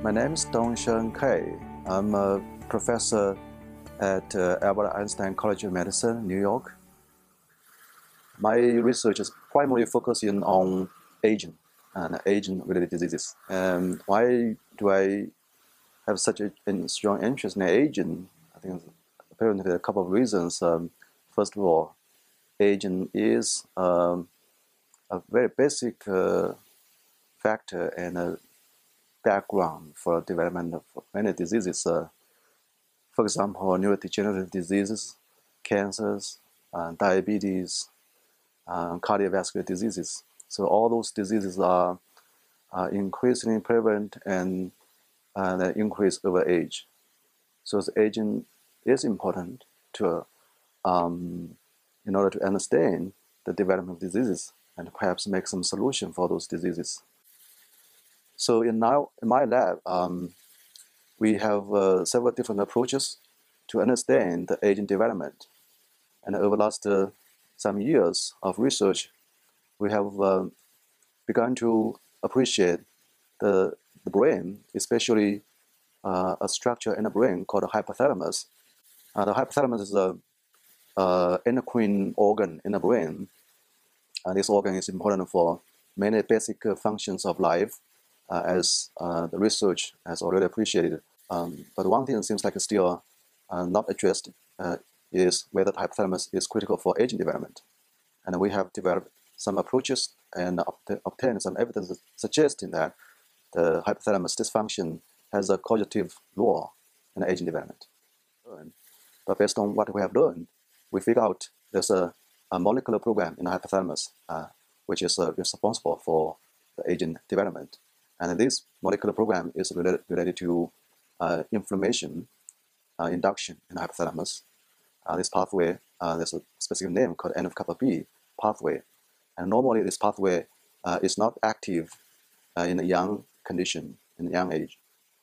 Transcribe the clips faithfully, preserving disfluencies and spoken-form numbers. My name is Dongsheng Cai. I'm a professor at uh, Albert Einstein College of Medicine, New York. My research is primarily focusing on aging and aging-related diseases. And why do I have such a strong interest in aging? I think apparently there are a couple of reasons. Um, first of all, aging is um, a very basic uh, factor and a background for development of many diseases. Uh, for example, neurodegenerative diseases, cancers, uh, diabetes, um, cardiovascular diseases. So all those diseases are, are increasingly prevalent and uh, they increase over age. So aging is important to, um, in order to understand the development of diseases and perhaps make some solution for those diseases. So in, now, in my lab, um, we have uh, several different approaches to understand the aging development. And over the last uh, some years of research, we have uh, begun to appreciate the, the brain, especially uh, a structure in the brain called the hypothalamus. Uh, the hypothalamus is an endocrine organ in the brain. Uh, this organ is important for many basic uh, functions of life. Uh, as uh, the research has already appreciated. Um, but one thing that seems like it's still uh, not addressed uh, is whether the hypothalamus is critical for aging development. And we have developed some approaches and obt obtained some evidence suggesting that the hypothalamus dysfunction has a causative role in aging development. But based on what we have learned, we figured out there's a, a molecular program in the hypothalamus uh, which is uh, responsible for the aging development. And this molecular program is related, related to uh, inflammation uh, induction in the hypothalamus. Uh, this pathway, uh, there's a specific name called N F kappa B pathway. And normally this pathway uh, is not active uh, in a young condition, in a young age.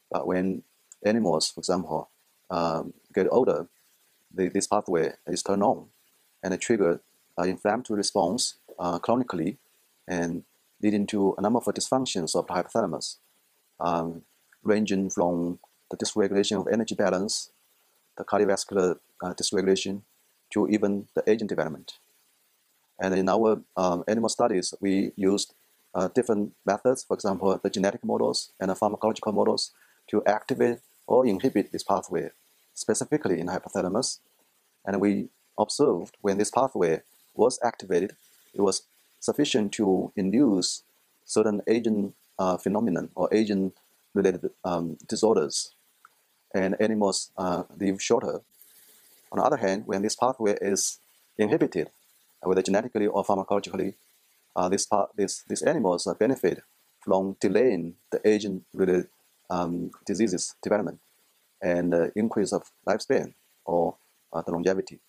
But when animals, for example, um, get older, the, this pathway is turned on and it triggers an inflammatory response uh, chronically, and leading to a number of dysfunctions of the hypothalamus, um, ranging from the dysregulation of energy balance, the cardiovascular uh, dysregulation, to even the aging development. And in our um, animal studies, we used uh, different methods, for example, the genetic models and the pharmacological models to activate or inhibit this pathway, specifically in the hypothalamus. And we observed when this pathway was activated, it was sufficient to induce certain aging uh, phenomenon or aging-related um, disorders, and animals uh, live shorter. On the other hand, when this pathway is inhibited, whether genetically or pharmacologically, uh, this part, this, these animals benefit from delaying the aging-related um, diseases development and uh, increase of lifespan or uh, the longevity.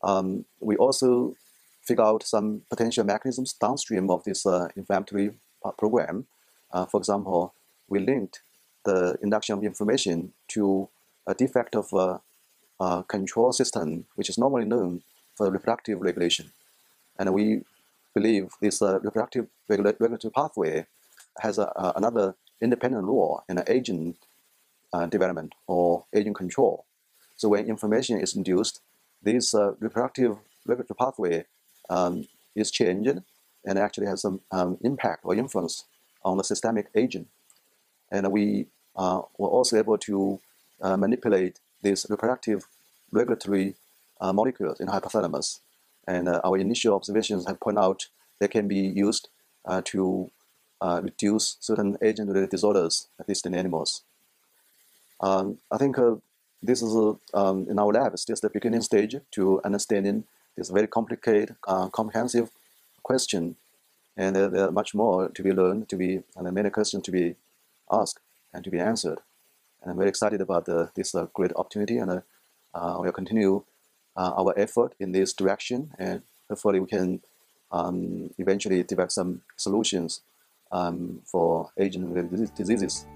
Um, we also figure out some potential mechanisms downstream of this uh, inflammatory program. Uh, for example, we linked the induction of inflammation to a defect of uh, uh, control system, which is normally known for reproductive regulation. And we believe this uh, reproductive regula regulatory pathway has a, a, another independent role in aging uh, development or aging control. So when inflammation is induced, this uh, reproductive regulatory pathway Um, is changed and actually has some um, impact or influence on the systemic aging. And we uh, were also able to uh, manipulate these reproductive regulatory uh, molecules in hypothalamus. And uh, our initial observations have pointed out they can be used uh, to uh, reduce certain aging-related disorders, at least in animals. Um, I think uh, this is, uh, um, in our lab, it's just the beginning stage to understanding this very complicated, uh, comprehensive question, and uh, there are much more to be learned, to be, and uh, many questions to be asked and to be answered. And I'm very excited about uh, this uh, great opportunity, and uh, uh, we'll continue uh, our effort in this direction, and hopefully we can um, eventually develop some solutions um, for aging-related diseases.